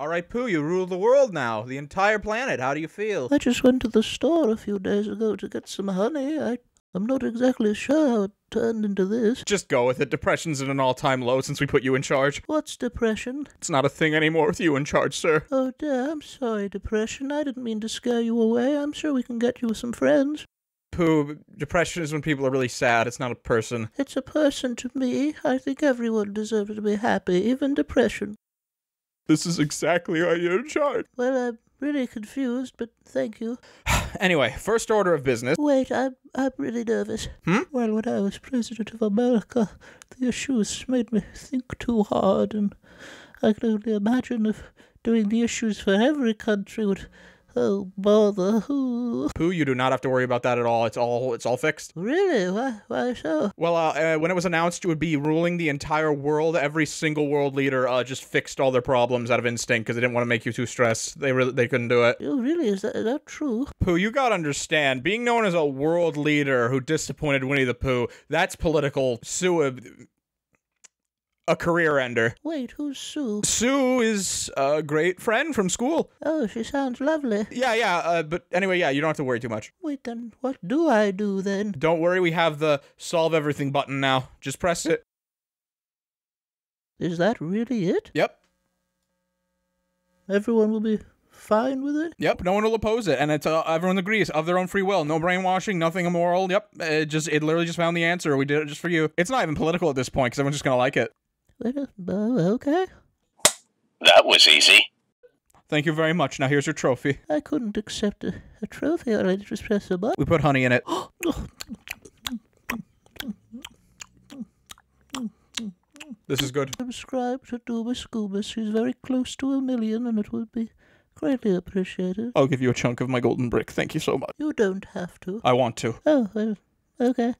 All right, Pooh, you rule the world now, the entire planet. How do you feel? I just went to the store a few days ago to get some honey. I'm not exactly sure how it turned into this. Just go with it. Depression's at an all-time low since we put you in charge. What's depression? It's not a thing anymore with you in charge, sir. Oh, dear, I'm sorry, Depression. I didn't mean to scare you away. I'm sure we can get you some friends. Pooh, depression is when people are really sad. It's not a person. It's a person to me. I think everyone deserves to be happy, even depression. This is exactly how you're in charge. Well, I'm really confused, but thank you. Anyway, first order of business. Wait, I'm really nervous. Hmm? Well, when I was president of America, the issues made me think too hard, and I can only imagine if doing the issues for every country would... Oh, bother. Pooh, you do not have to worry about that at all. It's all fixed. Really? Why so? Well, when it was announced you would be ruling the entire world, every single world leader just fixed all their problems out of instinct because they didn't want to make you too stressed. They couldn't do it. Oh, really? Is that true? Pooh, you gotta understand, being known as a world leader who disappointed Winnie the Pooh, that's political suicide. A career ender. Wait, who's Sue? Sue is a great friend from school. Oh, she sounds lovely. Yeah, but anyway, yeah, you don't have to worry too much. Wait, then what do I do then? Don't worry, we have the solve everything button now. Just press it. Is that really it? Yep. Everyone will be fine with it? Yep, no one will oppose it, and it's everyone agrees of their own free will. No brainwashing, nothing immoral. Yep, it literally just found the answer. We did it just for you. It's not even political at this point because everyone's just gonna like it. Okay. That was easy. Thank you very much. Now here's your trophy. I couldn't accept a trophy. I just pressed a button. We put honey in it. This is good. Subscribe to Doobus Goobus. He's very close to 1 million, and it would be greatly appreciated. I'll give you a chunk of my golden brick. Thank you so much. You don't have to. I want to. Oh, well, okay.